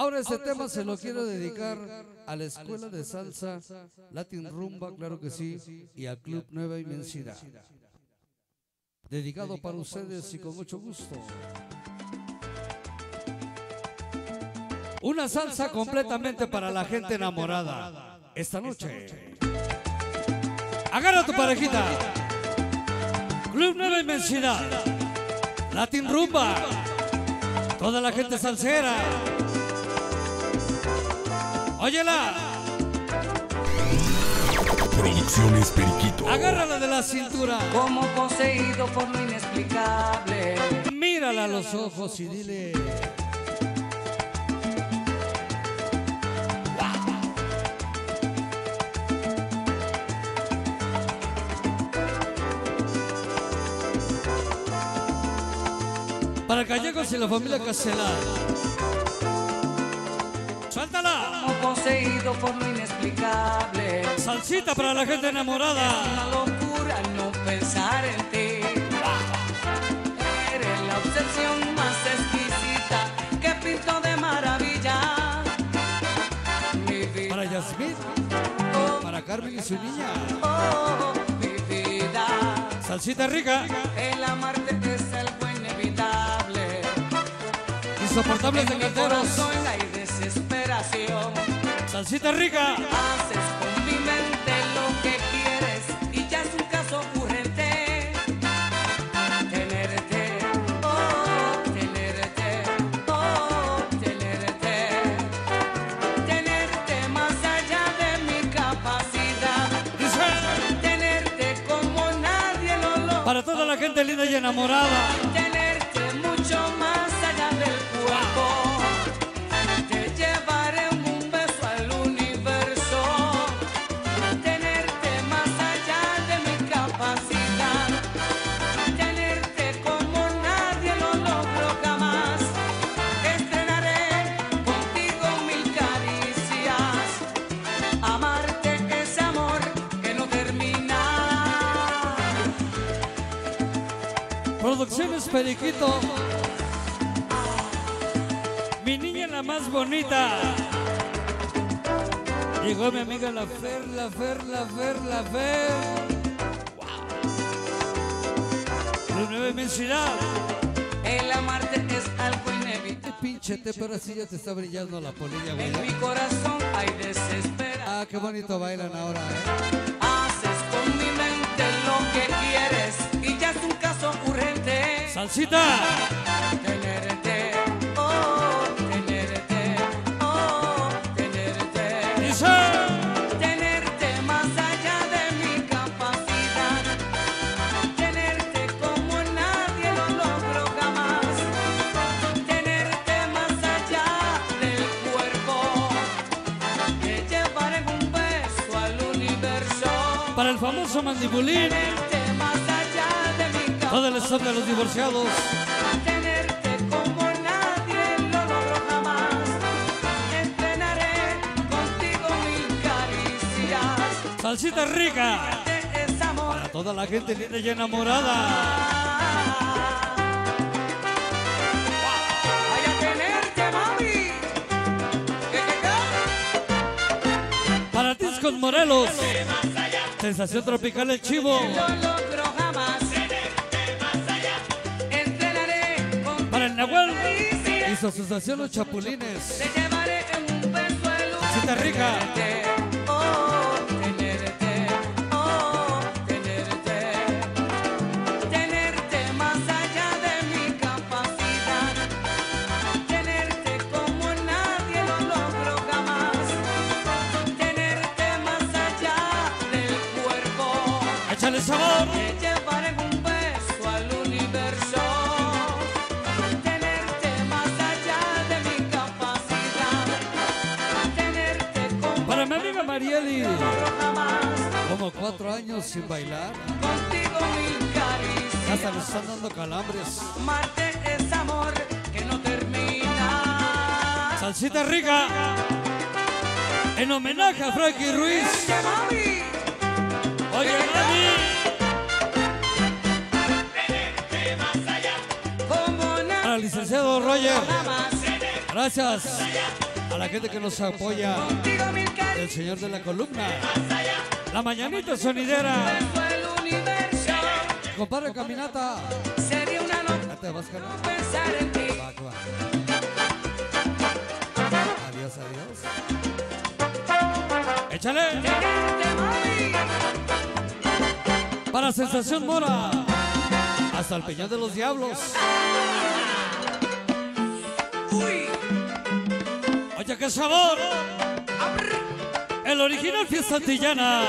Ahora este tema se lo quiero dedicar a la Escuela de Salsa, Latin Rumba, claro que sí, y al Club Nueva Inmensidad. Dedicado para ustedes y con mucho gusto. Una salsa completamente para la gente enamorada. Esta noche. Agarra tu parejita. Club Nueva Inmensidad. Latin Rumba. Toda la gente salsera. Óyela. Producciones Periquito. Agárrala de la cintura. Como poseído por lo inexplicable. Mírala a los ojos y dile. Para Callegos y la familia Caselar. ¡Suéltala! Como poseído por lo inexplicable. Salsita para la gente enamorada. Es una locura no pensar en ti. Eres la obsesión más exquisita que pinto de maravilla. Mi vida. Para Jasmin. Para Carmen y su niña. Oh, mi vida. Salsita rica. El amarte es el buen. Insoportables de canteros. Salsita rica. Haces con mi mente lo que quieres y ya es un caso urgente. Tenerte, oh, tenerte, oh, tenerte. Tenerte más allá de mi capacidad. Tenerte como nadie lo logra. Para toda la gente linda y enamorada. Tenerte mucho más. Producciones Periquito. Mi niña la más bonita. Llegó mi amiga la Fer, la Fer, la Fer, la Fer. ¡Wow! La nueva inmensidad. El amarte es algo inevitable. Pínchate, pero así ya te está brillando la polilla, güey. En mi corazón hay desesperación. Ah, qué bonito bailan ahora, ¿eh? Haces con mi mente lo que quieres y ya es un caso urgente. Salsita. Para el famoso mandibulín, todo el estado de los divorciados. Tenerte como nadie lo logró jamás. Estrenaré contigo mil caricias. Salsita rica. Para toda la gente linda y enamorada. Vaya tenerte, mami. Para Tizón Morelos. Sensación tropical, el chivo. No logro jamás tenerte más allá. Entrenaré con. Para el Nahuel y su asociación Los Chapulines. Te llevaré en un beso de luz. Cita rica. Oh, tenerte, oh, tenerte. Tenerte más allá de mi capacidad. Tenerte como nadie lo logro jamás. Tenerte más allá del mundo. ¡Échale sabor! Te llevaré un beso al universo. Tenerte más allá de mi capacidad. Tenerte como... Para mi amiga Marieli. Como 4 años sin bailar. Contigo mil caricias. Ya hasta nos están dando calambres. Amarte es amor que no termina. Salsita rica. En homenaje a Frankie Ruiz. Oye, Sandy. Para el licenciado Roger. Gracias a la gente que nos apoya, el señor de la columna, la mañanita sonidera, compadre Caminata. Sería una locura pensar en ti. Adiós, adiós. Échale. Para Sensación Mora, hasta el Peñón de los Diablos. Uy. Oye, qué sabor. El original Fiesta Antillana.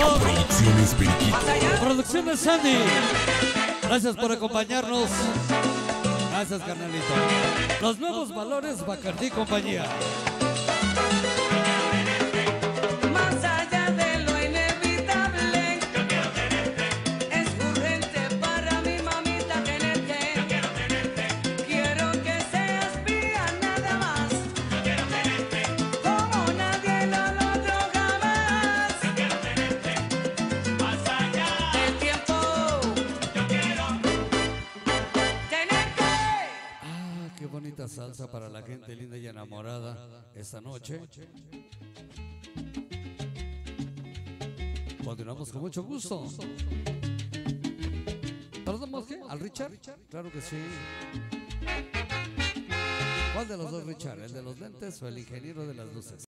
Producciones Periquito. Producciones Sandy. Gracias por acompañarnos. Gracias, carnalito. Los nuevos valores Bacardí y compañía. Salsa para la gente linda y enamorada esta noche. Continuamos con mucho gusto. ¿Perdón, qué? ¿Al Richard? Claro que sí. ¿Cuál de los dos, Richard? ¿El de los lentes o el ingeniero de las luces?